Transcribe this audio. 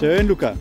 Schön, Luca.